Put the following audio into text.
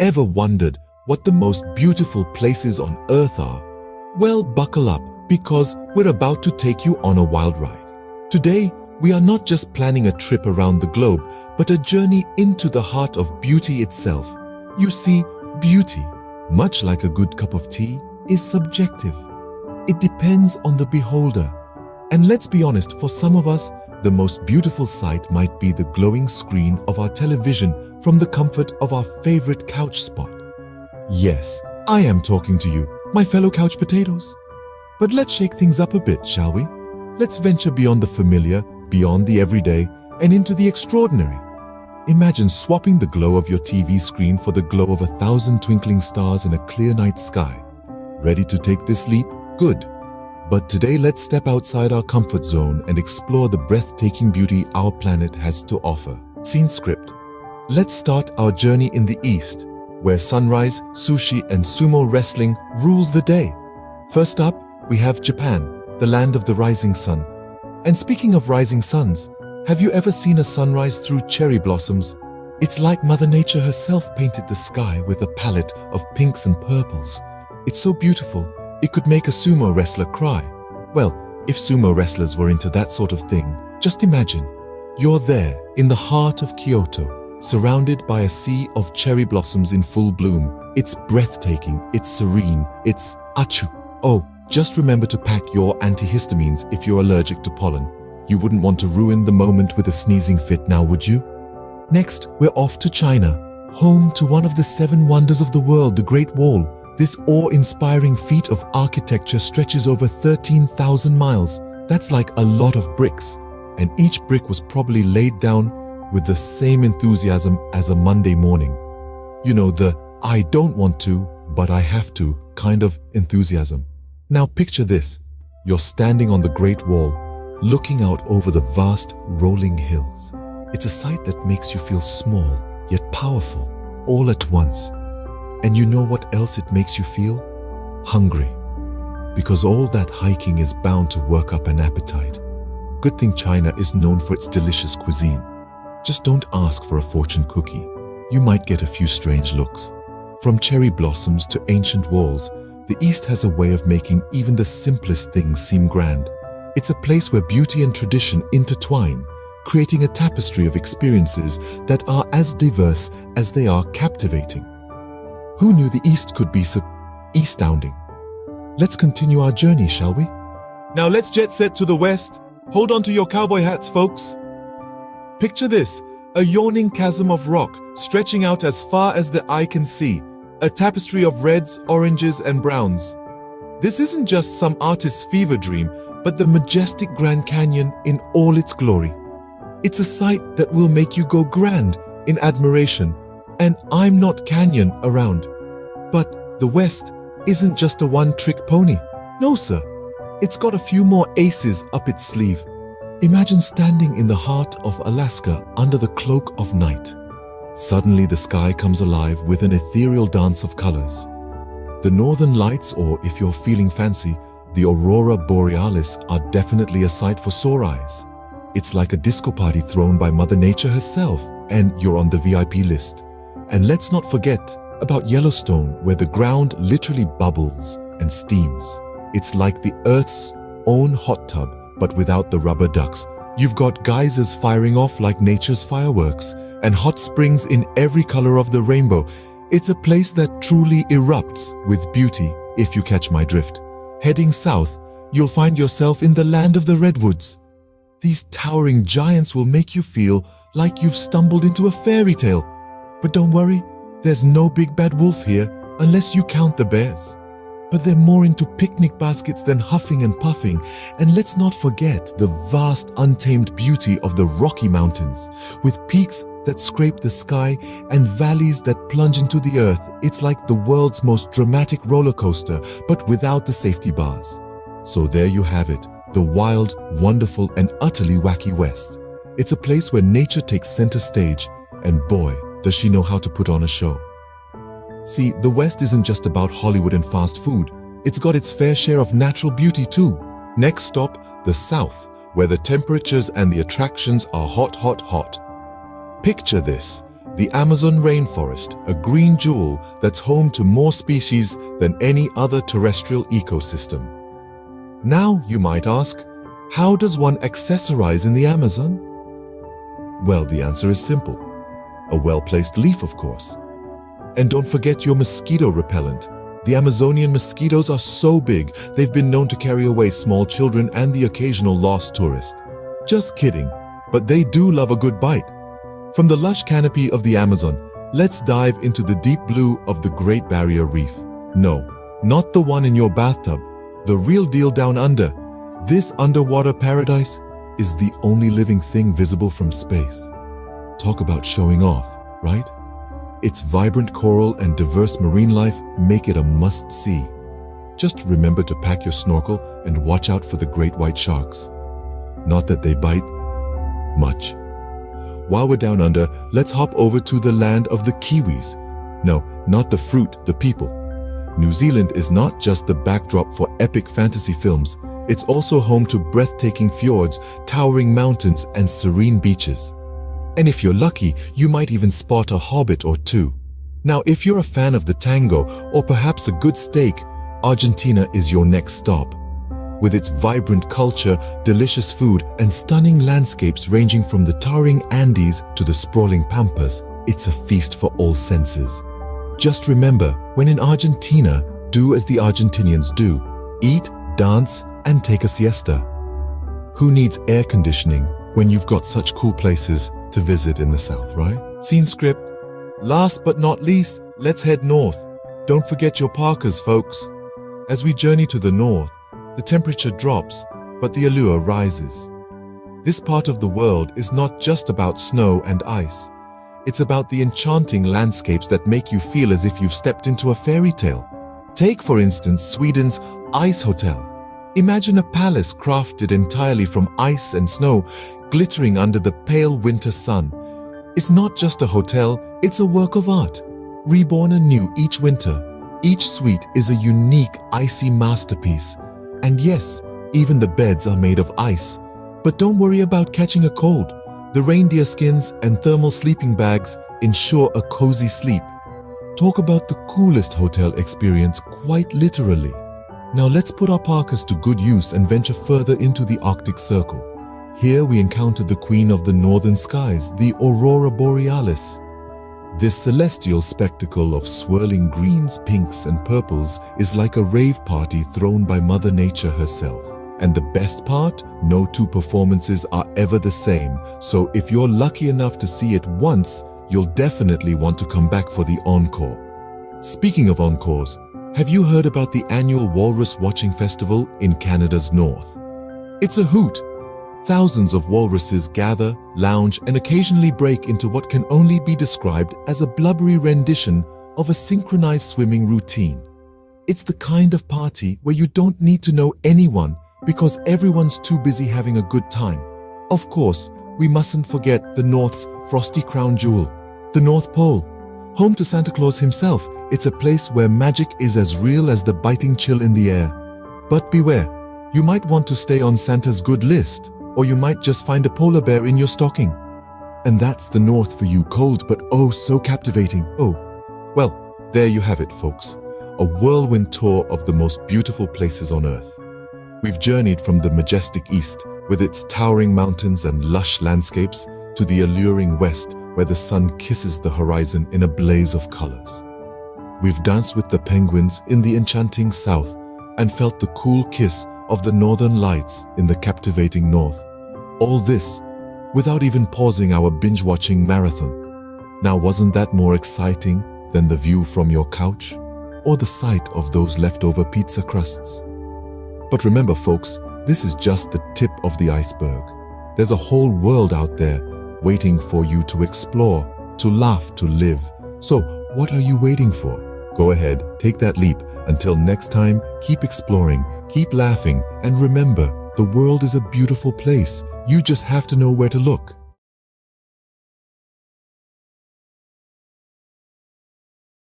ever wondered what the most beautiful places on Earth are? Well, buckle up, because we're about to take you on a wild ride. Today, we are not just planning a trip around the globe, but a journey into the heart of beauty itself. You see, beauty, much like a good cup of tea, is subjective. It depends on the beholder. And let's be honest, for some of us, the most beautiful sight might be the glowing screen of our television from the comfort of our favorite couch spot. Yes, I am talking to you, my fellow couch potatoes. But let's shake things up a bit, shall we? Let's venture beyond the familiar, beyond the everyday, and into the extraordinary. Imagine swapping the glow of your TV screen for the glow of 1,000 twinkling stars in a clear night sky. Ready to take this leap? Good. But today, let's step outside our comfort zone and explore the breathtaking beauty our planet has to offer. Scene script. Let's start our journey in the east, where sunrise, sushi, and sumo wrestling rule the day. First up, we have Japan, the land of the rising sun. And speaking of rising suns, have you ever seen a sunrise through cherry blossoms? It's like Mother Nature herself painted the sky with a palette of pinks and purples. It's so beautiful, it could make a sumo wrestler cry. Well, if sumo wrestlers were into that sort of thing, just imagine. You're there, in the heart of Kyoto, surrounded by a sea of cherry blossoms in full bloom. It's breathtaking, it's serene, it's achu. Oh, just remember to pack your antihistamines if you're allergic to pollen. You wouldn't want to ruin the moment with a sneezing fit now, would you? Next, we're off to China, home to one of the 7 wonders of the world, the Great Wall. This awe-inspiring feat of architecture stretches over 13,000 miles. That's like a lot of bricks. And each brick was probably laid down with the same enthusiasm as a Monday morning. You know, the "I don't want to, but I have to" kind of enthusiasm. Now picture this. You're standing on the Great Wall, looking out over the vast, rolling hills. It's a sight that makes you feel small, yet powerful, all at once. And you know what else it makes you feel? Hungry. Because all that hiking is bound to work up an appetite. Good thing China is known for its delicious cuisine. Just don't ask for a fortune cookie. You might get a few strange looks. From cherry blossoms to ancient walls, the East has a way of making even the simplest things seem grand. It's a place where beauty and tradition intertwine, creating a tapestry of experiences that are as diverse as they are captivating. Who knew the East could be so astounding? Let's continue our journey, shall we? Now let's jet set to the West. Hold on to your cowboy hats, folks. Picture this, a yawning chasm of rock stretching out as far as the eye can see, a tapestry of reds, oranges, and browns. This isn't just some artist's fever dream, but the majestic Grand Canyon in all its glory. It's a sight that will make you go grand in admiration. And I'm not canyon around. But the West isn't just a one-trick pony. No, sir. It's got a few more aces up its sleeve. Imagine standing in the heart of Alaska under the cloak of night. Suddenly the sky comes alive with an ethereal dance of colors. The northern lights, or if you're feeling fancy, the Aurora Borealis, are definitely a sight for sore eyes. It's like a disco party thrown by Mother Nature herself, and you're on the VIP list. And let's not forget about Yellowstone, where the ground literally bubbles and steams. It's like the Earth's own hot tub, but without the rubber ducks. You've got geysers firing off like nature's fireworks, and hot springs in every color of the rainbow. It's a place that truly erupts with beauty, if you catch my drift. Heading south, you'll find yourself in the land of the redwoods. These towering giants will make you feel like you've stumbled into a fairy tale. But don't worry, there's no big bad wolf here, unless you count the bears. But they're more into picnic baskets than huffing and puffing. And let's not forget the vast, untamed beauty of the Rocky Mountains, with peaks that scrape the sky and valleys that plunge into the earth. It's like the world's most dramatic roller coaster, but without the safety bars. So there you have it, the wild, wonderful, and utterly wacky West. It's a place where nature takes center stage, and boy, does she know how to put on a show. See, the West isn't just about Hollywood and fast food. It's got its fair share of natural beauty too. Next stop, the South, where the temperatures and the attractions are hot, hot, hot. Picture this, The Amazon rainforest, a green jewel that's home to more species than any other terrestrial ecosystem. Now, you might ask, how does one accessorize in the Amazon? Well, the answer is simple. A well-placed leaf, of course. And don't forget your mosquito repellent. The Amazonian mosquitoes are so big, they've been known to carry away small children and the occasional lost tourist. Just kidding, but they do love a good bite. From the lush canopy of the Amazon, let's dive into the deep blue of the Great Barrier Reef. No, not the one in your bathtub, the real deal down under. This underwater paradise is the only living thing visible from space. Talk about showing off, right? Its vibrant coral and diverse marine life make it a must-see. Just remember to pack your snorkel and watch out for the great white sharks. Not that they bite much. While we're down under, let's hop over to the land of the kiwis. No, not the fruit, the people. New Zealand is not just the backdrop for epic fantasy films. It's also home to breathtaking fjords, towering mountains, and serene beaches. And if you're lucky, you might even spot a hobbit or two. Now, if you're a fan of the tango or perhaps a good steak, Argentina is your next stop. With its vibrant culture, delicious food, and stunning landscapes ranging from the towering Andes to the sprawling Pampas, it's a feast for all senses. Just remember, when in Argentina, do as the Argentinians do. Eat, dance, and take a siesta. Who needs air conditioning when you've got such cool places to visit in the south, right? Scene script. Last but not least, let's head north. Don't forget your parkas, folks. As we journey to the north, the temperature drops, but the allure rises. This part of the world is not just about snow and ice. It's about the enchanting landscapes that make you feel as if you've stepped into a fairy tale. Take, for instance, Sweden's Ice Hotel. Imagine a palace crafted entirely from ice and snow, glittering under the pale winter sun. It's not just a hotel, it's a work of art. Reborn anew each winter, each suite is a unique icy masterpiece. And yes, even the beds are made of ice. But don't worry about catching a cold. The reindeer skins and thermal sleeping bags ensure a cozy sleep. Talk about the coolest hotel experience, quite literally. Now let's put our parkas to good use and venture further into the Arctic Circle. Here we encounter the queen of the northern skies, the Aurora Borealis. This celestial spectacle of swirling greens, pinks, and purples is like a rave party thrown by Mother Nature herself. And the best part? No two performances are ever the same, so if you're lucky enough to see it once, you'll definitely want to come back for the encore. Speaking of encores, have you heard about the annual Walrus Watching Festival in Canada's north? It's a hoot! Thousands of walruses gather, lounge, and occasionally break into what can only be described as a blubbery rendition of a synchronized swimming routine. It's the kind of party where you don't need to know anyone because everyone's too busy having a good time. Of course, we mustn't forget the North's frosty crown jewel, the North Pole. Home to Santa Claus himself, it's a place where magic is as real as the biting chill in the air. But beware, you might want to stay on Santa's good list. Or you might just find a polar bear in your stocking. And that's the north for you, cold but oh so captivating. Oh, well, there you have it, folks. A whirlwind tour of the most beautiful places on Earth. We've journeyed from the majestic east, with its towering mountains and lush landscapes, to the alluring west, where the sun kisses the horizon in a blaze of colors. We've danced with the penguins in the enchanting south, and felt the cool kiss of the northern lights in the captivating north. All this without even pausing our binge-watching marathon. Now, wasn't that more exciting than the view from your couch or the sight of those leftover pizza crusts? But remember, folks, this is just the tip of the iceberg. There's a whole world out there waiting for you to explore, to laugh, to live. So what are you waiting for? Go ahead, take that leap. Until next time, keep exploring, keep laughing, and remember, the world is a beautiful place. You just have to know where to look.